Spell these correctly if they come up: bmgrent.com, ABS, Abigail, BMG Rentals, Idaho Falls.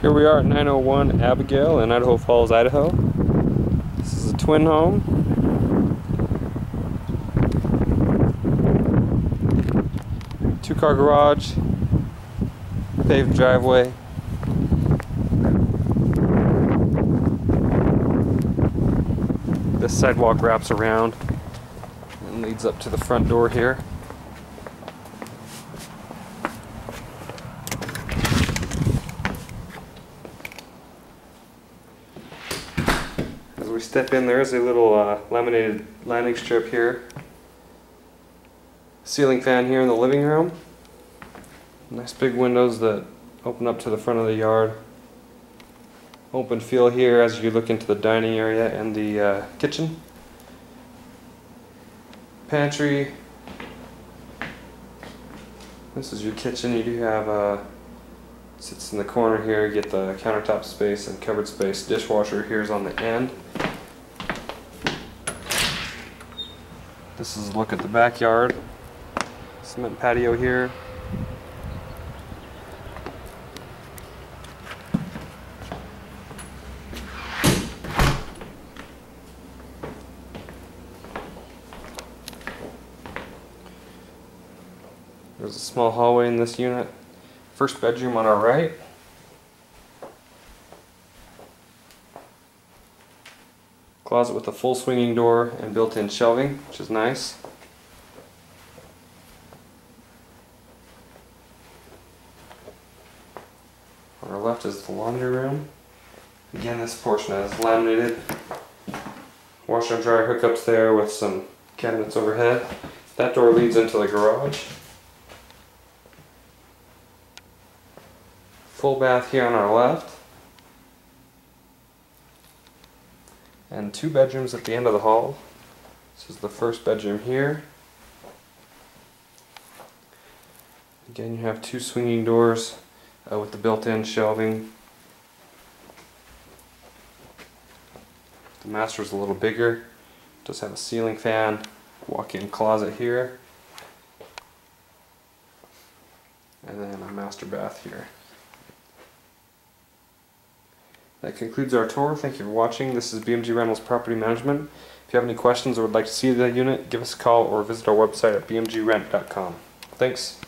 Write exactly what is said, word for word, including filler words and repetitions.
Here we are at nine oh one Abigail in Idaho Falls, Idaho. This is a twin home. Two car garage, paved driveway. This sidewalk wraps around and leads up to the front door here. We step in, there is a little uh, laminated landing strip here. Ceiling fan here in the living room. Nice big windows that open up to the front of the yard. Open feel here as you look into the dining area and the uh, kitchen. Pantry. This is your kitchen. You do have a uh, sits in the corner here. You get the countertop space and cupboard space. Dishwasher here's on the end. This is a look at the backyard. Cement patio here. There's a small hallway in this unit. First bedroom on our right. Closet with a full swinging door and built-in shelving, which is nice. On our left is the laundry room. Again, this portion is laminated. Washer and dryer hookups there with some cabinets overhead. That door leads into the garage. Full bath here on our left. And two bedrooms at the end of the hall. This is the first bedroom here. Again, you have two swinging doors uh, with the built-in shelving. The master's a little bigger. Does have a ceiling fan, walk-in closet here, and then a master bath here. That concludes our tour. Thank you for watching. This is B M G Rentals Property Management. If you have any questions or would like to see the unit, give us a call or visit our website at b m g rent dot com. Thanks.